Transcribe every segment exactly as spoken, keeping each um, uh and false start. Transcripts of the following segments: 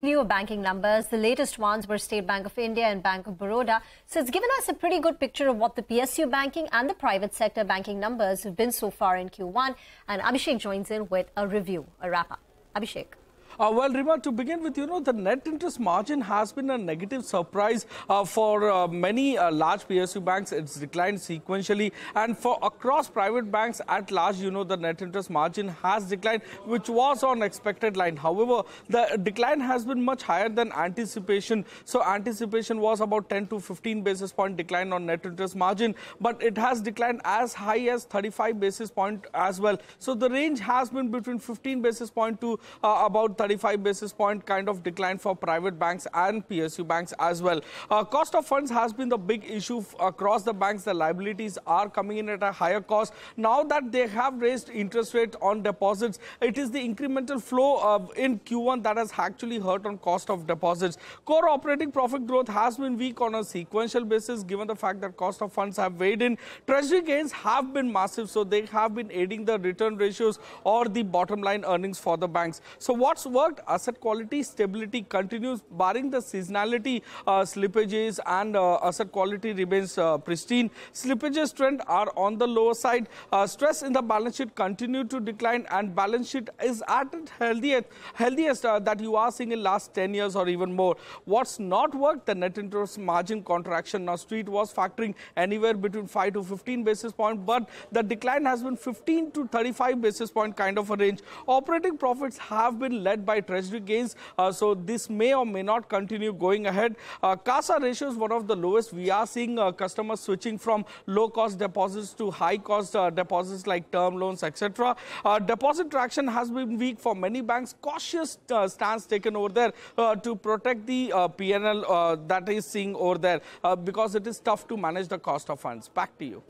New banking numbers, the latest ones were State Bank of India and Bank of Baroda. So it's given us a pretty good picture of what the P S U banking and the private sector banking numbers have been so far in Q one. And Abhishek joins in with a review, a wrap-up. Abhishek. Uh, well, Rima, to begin with, you know, the net interest margin has been a negative surprise uh, for uh, many uh, large P S U banks. It's declined sequentially. And for across private banks at large, you know, the net interest margin has declined, which was on expected line. However, the decline has been much higher than anticipation. So anticipation was about ten to fifteen basis point decline on net interest margin, but it has declined as high as thirty-five basis point as well. So the range has been between fifteen basis point to uh, about thirty-five basis point kind of decline for private banks and P S U banks as well. Uh, cost of funds has been the big issue across the banks. The liabilities are coming in at a higher cost. Now that they have raised interest rate on deposits, it is the incremental flow uh, in Q one that has actually hurt on cost of deposits. Core operating profit growth has been weak on a sequential basis given the fact that cost of funds have weighed in. Treasury gains have been massive, so they have been aiding the return ratios or the bottom line earnings for the banks. So what's worked? Asset quality stability continues, barring the seasonality uh, slippages, and uh, asset quality remains uh, pristine. Slippages trend are on the lower side. Uh, stress in the balance sheet continued to decline, and balance sheet is at its healthiest, healthiest uh, that you are seeing in last ten years or even more. What's not worked? The net interest margin contraction. Now, Street was factoring anywhere between five to fifteen basis point, but the decline has been fifteen to thirty-five basis point kind of a range. Operating profits have been led by treasury gains, uh, so this may or may not continue going ahead. Uh, CASA ratio is one of the lowest. We are seeing uh, customers switching from low-cost deposits to high-cost uh, deposits like term loans, et cetera. Uh, deposit traction has been weak for many banks. Cautious uh, stance taken over there uh, to protect the uh, P and L uh, that is seeing over there uh, because it is tough to manage the cost of funds. Back to you.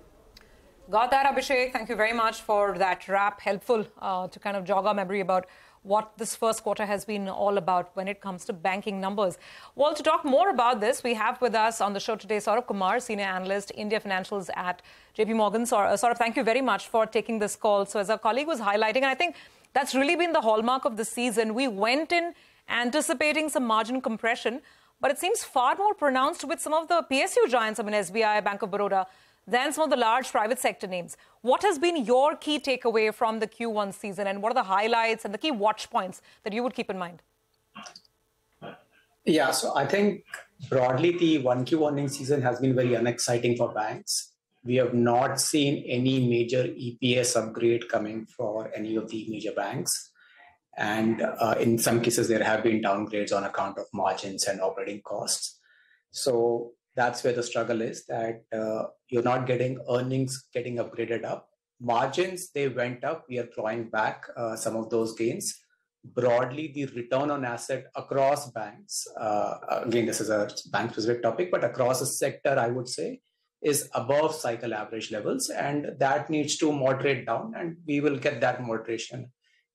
Got that, Abhishek. Thank you very much for that wrap. Helpful uh, to kind of jog our memory about what this first quarter has been all about when it comes to banking numbers. Well, to talk more about this, we have with us on the show today Saurabh Kumar, Senior Analyst, India Financials at J P Morgan. Saurabh, thank you very much for taking this call. So as our colleague was highlighting, and I think that's really been the hallmark of the season, we went in anticipating some margin compression, but it seems far more pronounced with some of the P S U giants, I mean S B I, Bank of Baroda, than some of the large private sector names. What has been your key takeaway from the Q one season, and what are the highlights and the key watch points that you would keep in mind? Yeah, so I think broadly the one Q earnings season has been very unexciting for banks. We have not seen any major E P S upgrade coming for any of the major banks. And uh, in some cases, there have been downgrades on account of margins and operating costs. So that's where the struggle is, that uh, you're not getting earnings getting upgraded up. Margins, they went up. We are clawing back uh, some of those gains. Broadly, the return on asset across banks, uh, again, this is a bank-specific topic, but across the sector, I would say, is above cycle average levels. And that needs to moderate down, and we will get that moderation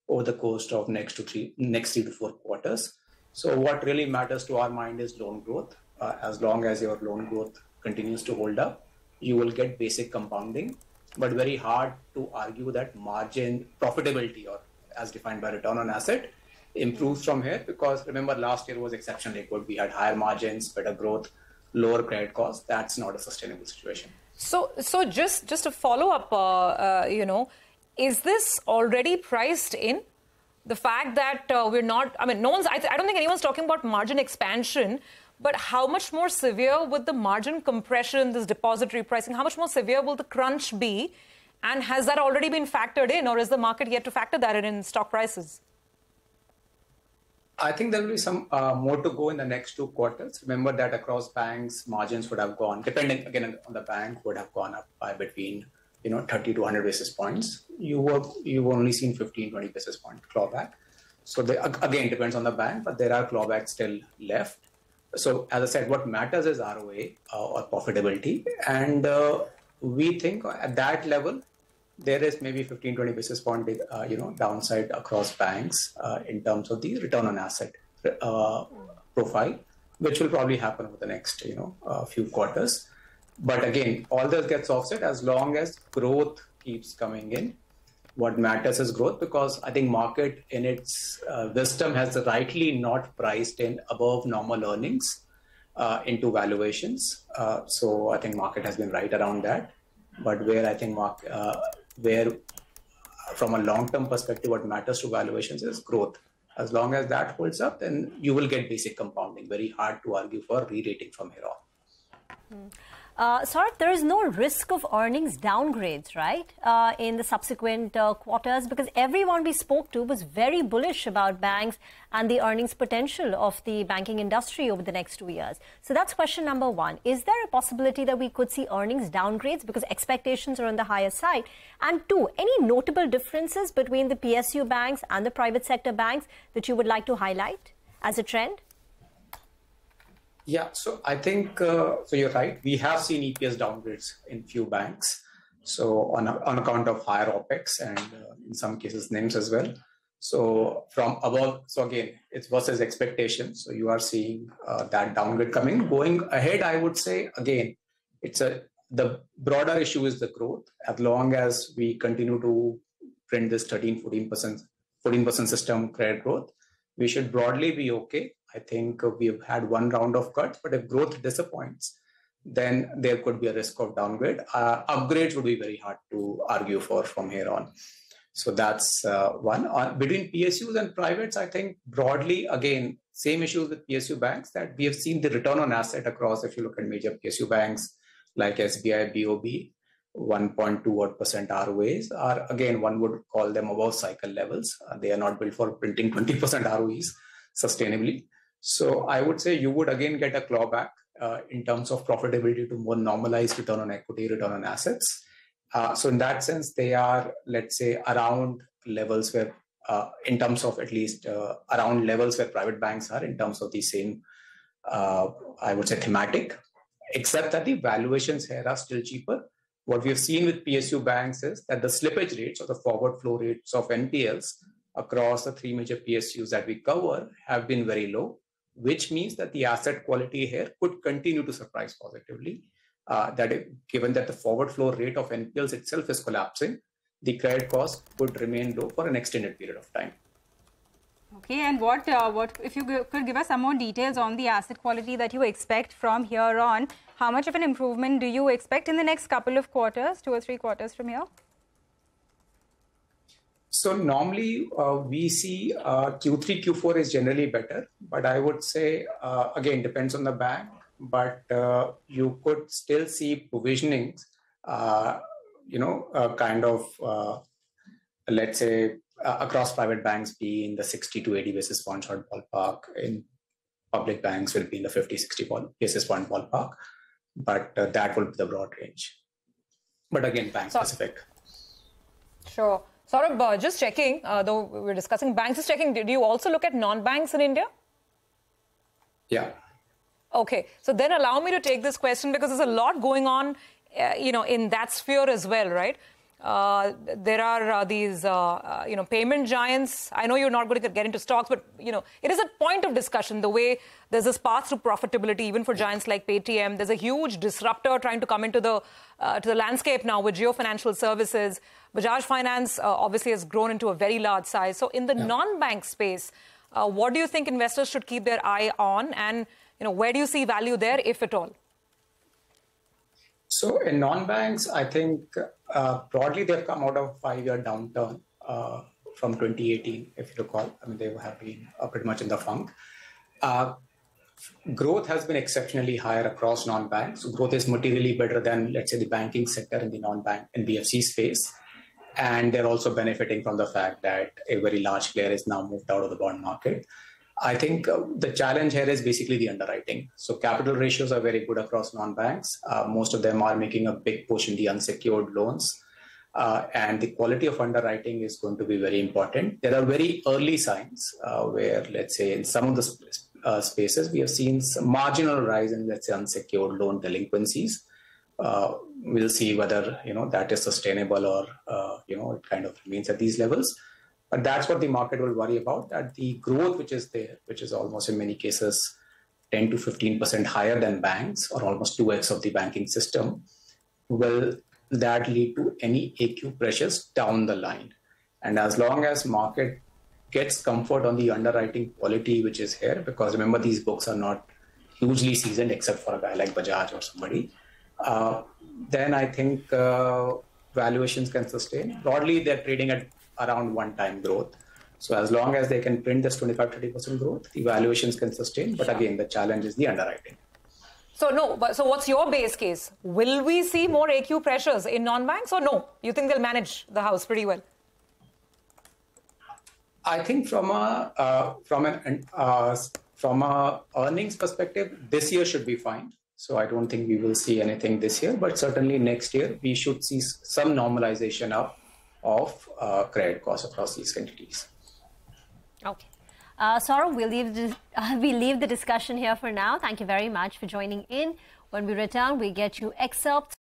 over the course of next to three, next three to four quarters. So what really matters to our mind is loan growth. Uh, as long as your loan growth continues to hold up, you will get basic compounding, but very hard to argue that margin profitability, or as defined by return on asset, improves from here, because remember last year was exceptionally good. We had higher margins, better growth, lower credit costs. That's not a sustainable situation. So, so just, just a follow-up, uh, uh, you know, is this already priced in? The fact that uh, we're not, I mean, no one's, I, I don't think anyone's talking about margin expansion, but how much more severe would the margin compression, this deposit repricing, how much more severe will the crunch be? And has that already been factored in, or is the market yet to factor that in in stock prices? I think there will be some uh, more to go in the next two quarters. Remember that across banks, margins would have gone, depending again on the bank, would have gone up by between, you know, thirty to one hundred basis points. You were, you've only seen fifteen, twenty basis point clawback. So they, again, depends on the bank, but there are clawbacks still left. So as I said, what matters is R O A uh, or profitability. And uh, we think at that level, there is maybe fifteen, twenty basis point uh, you know, downside across banks uh, in terms of the return on asset uh, profile, which will probably happen over the next you know, uh, few quarters. But again, all this gets offset as long as growth keeps coming in. What matters is growth, because I think market in its uh, wisdom has rightly not priced in above normal earnings uh, into valuations. Uh, so I think market has been right around that. But where I think mark, uh, where from a long-term perspective, what matters to valuations is growth. As long as that holds up, then you will get basic compounding. Very hard to argue for re-rating from here on. Mm. Uh, Saurabh, there is no risk of earnings downgrades, right, uh, in the subsequent uh, quarters, because everyone we spoke to was very bullish about banks and the earnings potential of the banking industry over the next two years. So that's question number one. Is there a possibility that we could see earnings downgrades because expectations are on the higher side? And two, any notable differences between the P S U banks and the private sector banks that you would like to highlight as a trend? Yeah, so I think, uh, so you're right, we have seen E P S downgrades in few banks. So on, a, on account of higher OPEX and uh, in some cases N I Ms as well. So from above, so again, it's versus expectations. So you are seeing uh, that downgrade coming. Going ahead, I would say, again, it's a, the broader issue is the growth. As long as we continue to print this thirteen, fourteen percent, fourteen percent system credit growth, we should broadly be okay. I think we've had one round of cuts, but if growth disappoints, then there could be a risk of downgrade. Uh, upgrades would be very hard to argue for from here on. So that's uh, one. Uh, between P S Us and privates, I think broadly, again, same issues with P S U banks that we have seen the return on asset across, if you look at major P S U banks like S B I, B O B, one point two odd percent R O As are, again, one would call them above cycle levels. Uh, they are not built for printing twenty percent R O Es sustainably. So I would say you would again get a clawback uh, in terms of profitability to more normalized return on equity, return on assets. Uh, so in that sense, they are, let's say, around levels where, uh, in terms of at least uh, around levels where private banks are in terms of the same, uh, I would say, thematic, except that the valuations here are still cheaper. What we have seen with P S U banks is that the slippage rates or the forward flow rates of N P Ls across the three major P S Us that we cover have been very low, which means that the asset quality here could continue to surprise positively. Uh, that if, given that the forward flow rate of N P Ls itself is collapsing, the credit cost could remain low for an extended period of time. Okay, and what, uh, what if you could give us some more details on the asset quality that you expect from here on, how much of an improvement do you expect in the next couple of quarters, two or three quarters from here? So normally uh, we see uh, Q three, Q four is generally better, but I would say, uh, again, depends on the bank, but uh, you could still see provisionings, uh, you know, uh, kind of, uh, let's say, uh, across private banks be in the sixty to eighty basis point short ballpark, in public banks will be in the fifty, sixty basis point ballpark, but uh, that will be the broad range. But again, bank specific. Sure. Saurabh, uh, just checking, uh, though we're discussing banks, just checking, did you also look at non-banks in India? Yeah. Okay. So then allow me to take this question because there's a lot going on, uh, you know, in that sphere as well, right? Uh, there are uh, these, uh, uh, you know, payment giants. I know you're not going to get into stocks, but, you know, it is a point of discussion, the way there's this path to profitability, even for giants like Paytm. There's a huge disruptor trying to come into the, uh, to the landscape now with Jio Financial Services. Bajaj Finance uh, obviously has grown into a very large size. So in the yeah. non-bank space, uh, what do you think investors should keep their eye on? And, you know, where do you see value there, if at all? So in non-banks, I think uh, broadly they've come out of a five-year downturn uh, from twenty eighteen, if you recall. I mean, they have been uh, pretty much in the funk. Uh, growth has been exceptionally higher across non-banks. So growth is materially better than, let's say, the banking sector in the non-bank and N B F C space. And they're also benefiting from the fact that a very large player is now moved out of the bond market. I think uh, the challenge here is basically the underwriting. So capital ratios are very good across non-banks. Uh, most of them are making a big push in the unsecured loans. Uh, and the quality of underwriting is going to be very important. There are very early signs uh, where, let's say, in some of the sp uh, spaces, we have seen some marginal rise in, let's say, unsecured loan delinquencies. Uh, we'll see whether, you know, that is sustainable or, uh, you know, it kind of remains at these levels. But that's what the market will worry about, that the growth which is there, which is almost in many cases ten to fifteen percent higher than banks or almost two X of the banking system, will that lead to any A Q pressures down the line? And as long as market gets comfort on the underwriting quality which is here, because remember, these books are not hugely seasoned except for a guy like Bajaj or somebody, uh, then I think uh, valuations can sustain. Broadly, they're trading at around one-time growth. So as long as they can print this twenty-five to thirty percent growth, the valuations can sustain. But again, the challenge is the underwriting. So no. So what's your base case? Will we see more A Q pressures in non-banks or no? You think they'll manage the house pretty well? I think from a uh, from an uh, from a earnings perspective, this year should be fine. So I don't think we will see anything this year, but certainly next year we should see some normalization of of uh, credit costs across these entities. Okay. Uh, Saurabh, we'll leave, the, uh, we leave the discussion here for now. Thank you very much for joining in. When we return, we get you excerpts.